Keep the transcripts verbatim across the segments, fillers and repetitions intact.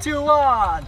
Three, two, one.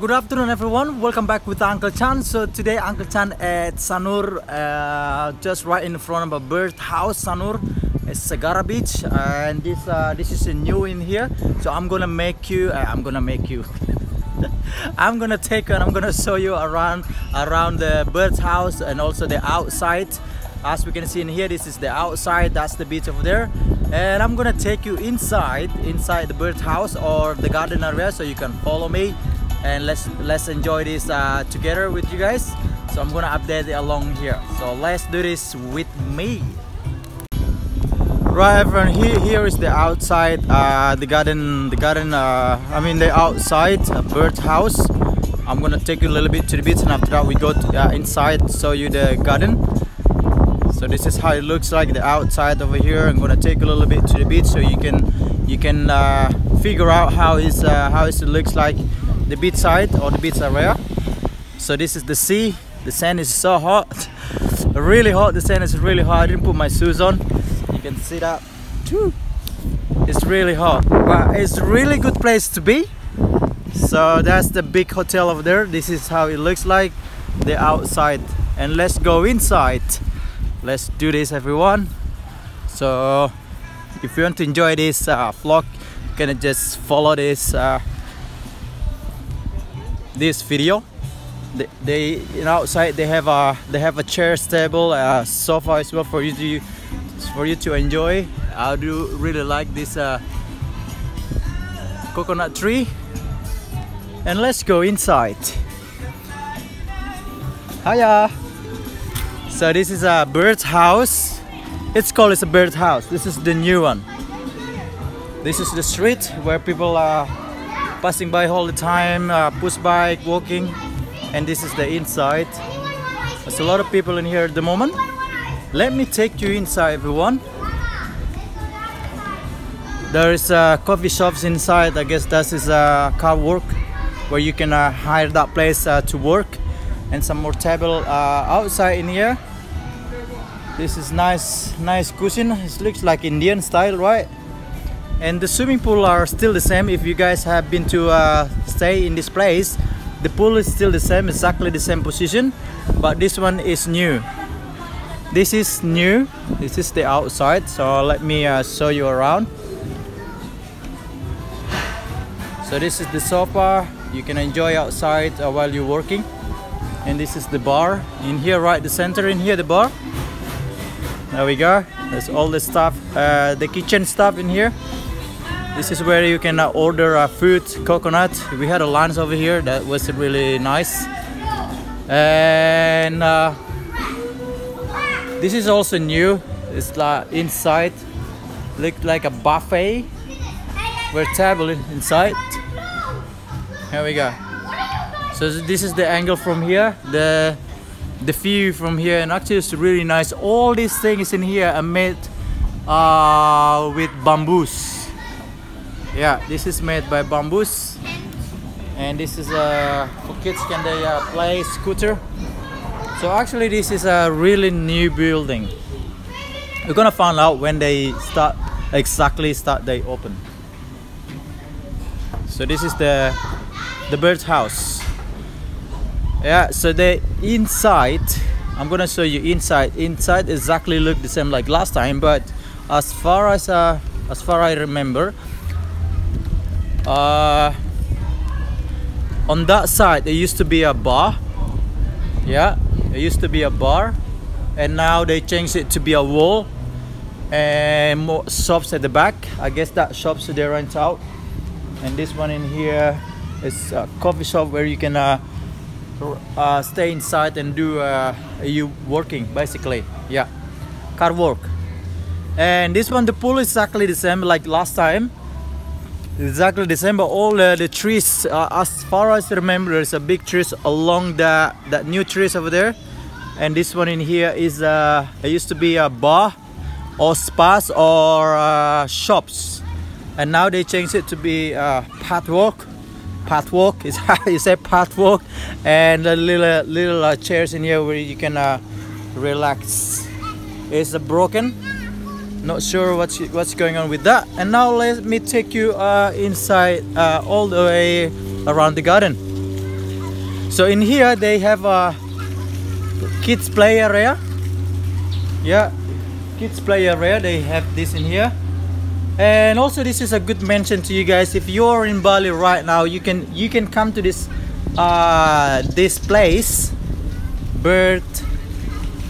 Good afternoon everyone, welcome back with Uncle Chan. So today Uncle Chan at Sanur, uh, just right in front of a Bird House. Sanur is Segara Beach, uh, and this uh, this is new in here. So I'm gonna make you uh, I'm gonna make you I'm gonna take and I'm gonna show you around around the Bird House and also the outside. As we can see in here, this is the outside, that's the beach over there, and I'm gonna take you inside inside the Bird House or the garden area, so you can follow me and let's let's enjoy this uh, together with you guys. So I'm gonna update it along here, so let's do this with me. Right everyone, here here is the outside, uh, the garden the garden uh, I mean the outside uh, Bird House. I'm gonna take you a little bit to the beach, and after that we go to, uh, inside, show you the garden. So this is how it looks like, the outside over here. I'm gonna take a little bit to the beach so you can you can uh, figure out how is uh, how it looks like, the beach side or the beach area. So this is the sea. The sand is so hot, really hot. The sand is really hot. I didn't put my shoes on. You can see that. It's really hot, but it's really good place to be. So that's the big hotel over there. This is how it looks like, the outside. And let's go inside. Let's do this, everyone. So if you want to enjoy this uh, vlog, you can just follow this. Uh, this video, they, they you know, outside they have a they have a chairs, table, a sofa as well for you to for you to enjoy. I do really like this uh, coconut tree, and let's go inside. Hiya. So this is a Bird House. It's called it's a Bird House. This is the new one. This is the street where people are Uh, passing by all the time, uh, push bike, walking, and this is the inside. There's a lot of people in here at the moment. Let me take you inside, everyone. There is uh, coffee shops inside. I guess that is a uh, car work where you can uh, hire that place uh, to work, and some more table uh, outside in here. This is nice, nice cushion. It looks like Indian style, right? And the swimming pool are still the same. If you guys have been to uh, stay in this place, the pool is still the same, exactly the same position, but this one is new. This is new. This is the outside. So let me uh, show you around. So this is the sofa. You can enjoy outside uh, while you're working. And this is the bar in here, right the center in here, the bar. There we go. There's all the stuff, uh, the kitchen stuff in here. This is where you can uh, order uh, food, coconut. We had a lunch over here that was really nice. And uh, this is also new. It's like inside, looked like a buffet. We're table inside. Here we go. So this is the angle from here. The the view from here, and actually it's really nice. All these things in here are made uh, with bamboos. Yeah, this is made by bamboos, and this is uh, for kids, can they uh, play scooter. So actually this is a really new building. We're gonna find out when they start, exactly start they open. So this is the the Bird House. Yeah, so the inside, I'm gonna show you inside. Inside exactly look the same like last time, but as far as uh, as far I remember, Uh, on that side there used to be a bar. Yeah, it used to be a bar, and now they changed it to be a wall and more shops at the back. I guess that shops they rent out, and this one in here is a coffee shop where you can uh, uh, stay inside and do uh, you working basically. Yeah, car work. And this one, the pool is exactly the same like last time, exactly the same, but all the, the trees, uh, as far as I remember, there's a big trees along the that new trees over there. And this one in here is uh it used to be a bar or spas or uh, shops, and now they changed it to be uh pathwalk. Pathwalk is how you say pathwalk, and the little little uh, chairs in here where you can uh, relax. It's uh, broken, not sure what's what's going on with that. And now let me take you uh, inside uh, all the way around the garden. So in here they have a kids play area. Yeah, kids play area, they have this in here. And also this is a good mention to you guys, if you're in Bali right now, you can you can come to this uh, this place, Bird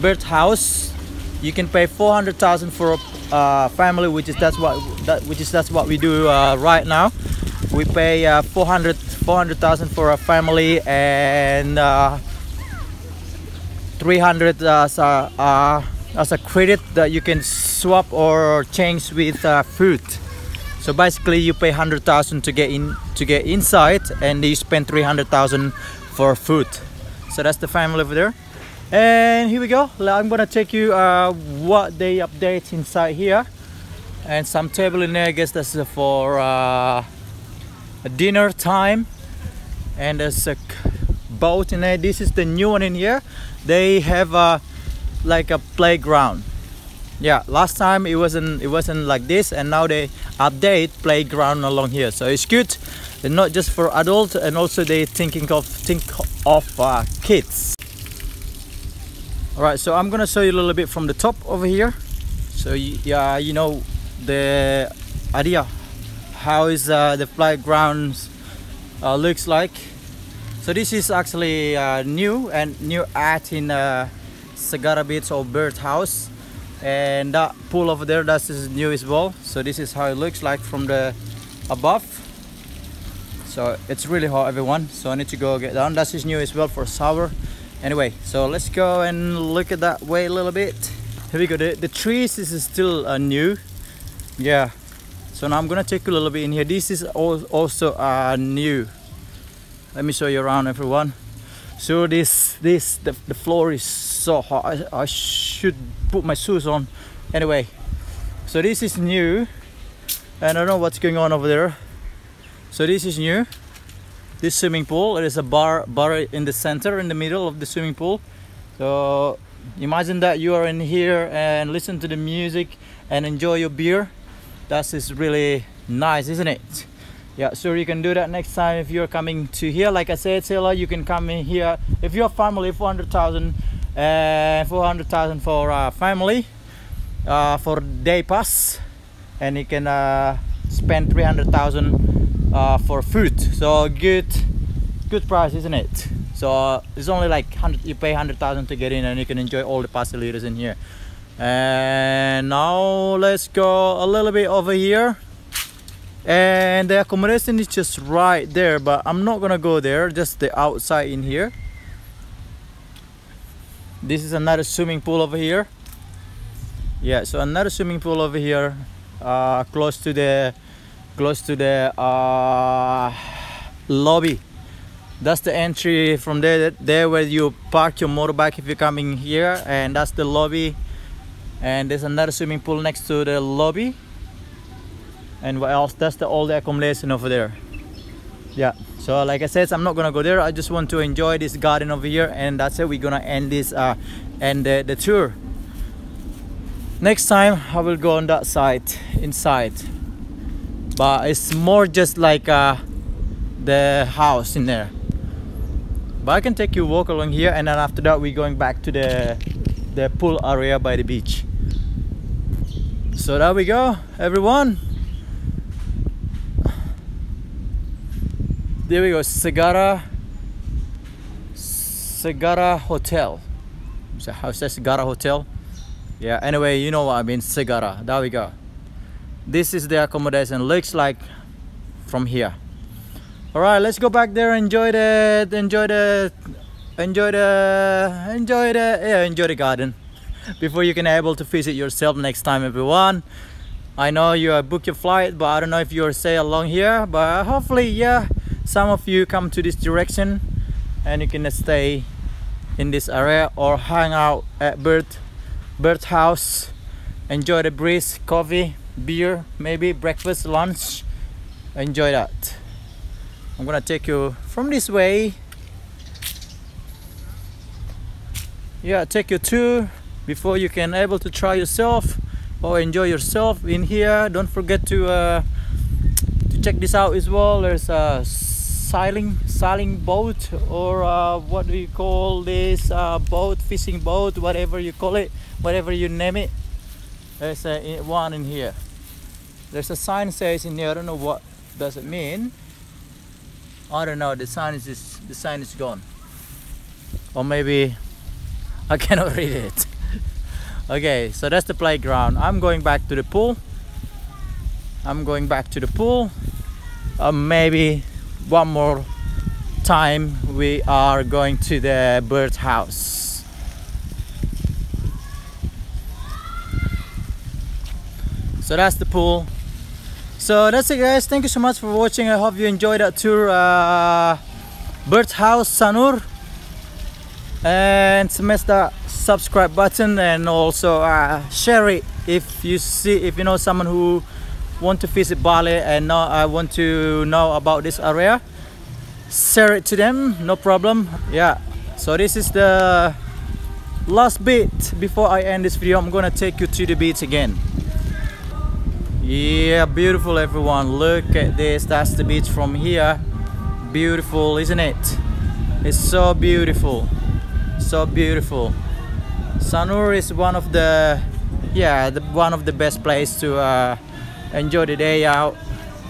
Bird House. You can pay four hundred thousand for a uh, family, which is that's what that, which is that's what we do uh, right now. We pay uh, four hundred thousand for a family, and uh, three hundred uh, as, a, uh, as a credit that you can swap or change with uh, food. So basically, you pay one hundred thousand to get in to get inside, and you spend three hundred thousand for food. So that's the family over there. And here we go, I'm gonna take you uh, what they update inside here, and some table in there. I guess that's for uh, dinner time. And there's a boat in there. This is the new one in here. They have uh, like a playground. Yeah, last time it wasn't it wasn't like this, and now they update playground along here. So it's good, and not just for adults, and also they thinking of think of uh, kids. Alright, so I'm gonna show you a little bit from the top over here. So yeah, you know the idea how is uh, the playground uh, looks like. So this is actually uh, new and new at in uh, Segara Beach or Bird House, and that pool over there, that is new as well. So this is how it looks like from the above. So it's really hot, everyone. So I need to go get down. That is new as well for shower. Anyway, so let's go and look at that way a little bit. Here we go. The, the trees is still uh, new. Yeah. So now I'm gonna take a little bit in here. This is al also uh, new. Let me show you around, everyone. So this this the, the floor is so hot. I, I should put my shoes on. Anyway, so this is new, and I don't know what's going on over there. So this is new. This swimming pool, there is a bar bar in the center, in the middle of the swimming pool. So imagine that you are in here and listen to the music and enjoy your beer. That is really nice, isn't it? Yeah, so you can do that next time if you're coming to here. Like I said, Sela, you can come in here. If you're family, four hundred thousand uh, four hundred thousand for uh, family uh, for day pass, and you can uh, spend three hundred thousand Uh, for food. So good good price, isn't it? So uh, it's only like one hundred, you pay one hundred thousand to get in, and you can enjoy all the facilities in here. And now let's go a little bit over here, and the accommodation is just right there, but I'm not gonna go there, just the outside in here. This is another swimming pool over here. Yeah, so another swimming pool over here, uh, close to the close to the uh, lobby. That's the entry from there, there where you park your motorbike if you're coming here, and that's the lobby. And there's another swimming pool next to the lobby. And what else? That's the all the accommodation over there. Yeah, so like I said, I'm not gonna go there. I just want to enjoy this garden over here, and that's it. We're gonna end this uh, end the, the tour. Next time I will go on that side inside. But it's more just like uh, the house in there. But I can take you walk along here, and then after that we're going back to the, the pool area by the beach. So there we go, everyone. There we go, Segara Segara Hotel. Is that how it says Segara Hotel? Yeah, anyway, you know what I mean, Segara. There we go. This is the accommodation, looks like from here. Alright, let's go back there, enjoy the enjoy the enjoy the enjoy the yeah, enjoy the garden before you can able to visit yourself next time, everyone. I know you uh, booked your flight, but I don't know if you'll stay along here, but hopefully, yeah, some of you come to this direction and you can stay in this area or hang out at Bird Bird House, enjoy the breeze, coffee, beer, maybe breakfast, lunch, enjoy that. I'm gonna take you from this way. Yeah, take your tour before you can able to try yourself or enjoy yourself in here. Don't forget to uh, to check this out as well. There's a sailing sailing boat, or uh, what do you call this, uh, boat, fishing boat, whatever you call it, whatever you name it. There's a one in here. There's a sign says in here, I don't know what does it mean. I don't know, the sign is just, the sign is gone, or maybe I cannot read it. Okay, so that's the playground. I'm going back to the pool. I'm going back to the pool. Uh, maybe one more time we are going to the Bird House. So that's the pool. So that's it, guys. Thank you so much for watching. I hope you enjoyed that tour. Uh, Bird House, Sanur. And smash that subscribe button, and also uh, share it if you see if you know someone who want to visit Bali and know, I want to know about this area. Share it to them, no problem. Yeah, so this is the last bit before I end this video. I'm gonna take you to the beach again. Yeah, beautiful, everyone. Look at this. That's the beach from here. Beautiful, isn't it? It's so beautiful. So beautiful. Sanur is one of the yeah the, one of the best place to uh, enjoy the day out,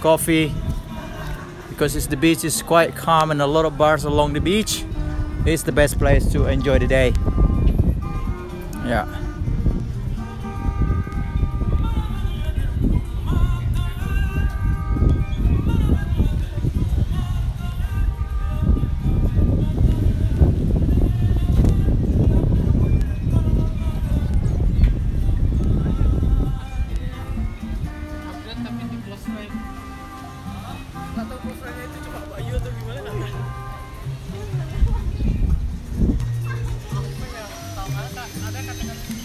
coffee, because it's, the beach is quite calm and a lot of bars along the beach. It's the best place to enjoy the day. Yeah. Ada kata-kata